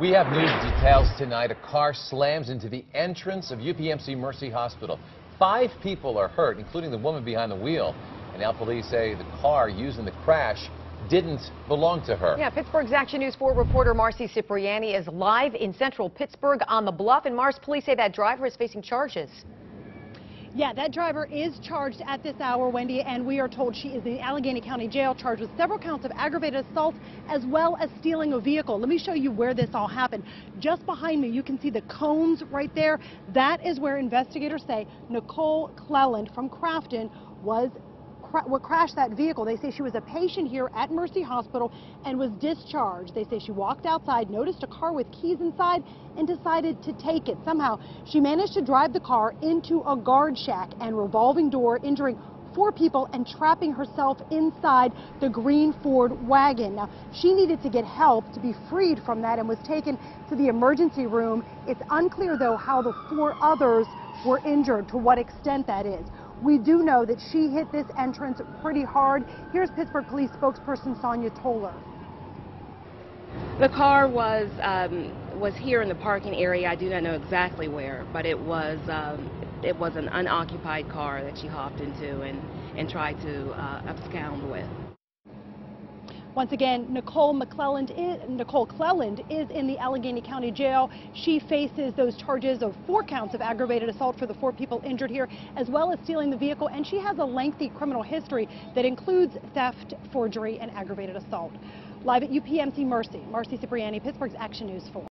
We have news details tonight. A car slams into the entrance of UPMC Mercy Hospital. 5 people are hurt, including the woman behind the wheel. And now police say the car used in the crash didn't belong to her. Yeah, Pittsburgh's Action News 4 reporter Marci Cipriani is live in central Pittsburgh on the bluff. And Mars, police say that driver is facing charges. Yeah, that driver is charged at this hour, Wendy, and we are told she is in Allegheny County Jail, charged with several counts of aggravated assault as well as stealing a vehicle. Let me show you where this all happened. Just behind me, you can see the cones right there. That is where investigators say Nicole Clelland from Crafton crashed that vehicle. They say she was a patient here at Mercy Hospital and was discharged. They say she walked outside, noticed a car with keys inside, and decided to take it. Somehow, she managed to drive the car into a guard shack and revolving door, injuring 4 people and trapping herself inside the green Ford wagon. Now, she needed to get help to be freed from that and was taken to the emergency room. It's unclear, though, how the 4 others were injured, to what extent that is. We do know that she hit this entrance pretty hard. Here's Pittsburgh Police spokesperson Sonja Toller. The car was here in the parking area. I do not know exactly where, but it was an unoccupied car that she hopped into and tried to abscond with. Once again, Nicole Clelland is in the Allegheny County Jail. She faces those charges of 4 counts of aggravated assault for the 4 people injured here, as well as stealing the vehicle, and she has a lengthy criminal history that includes theft, forgery, and aggravated assault. Live at UPMC Mercy, Marci Cipriani, Pittsburgh's Action News 4.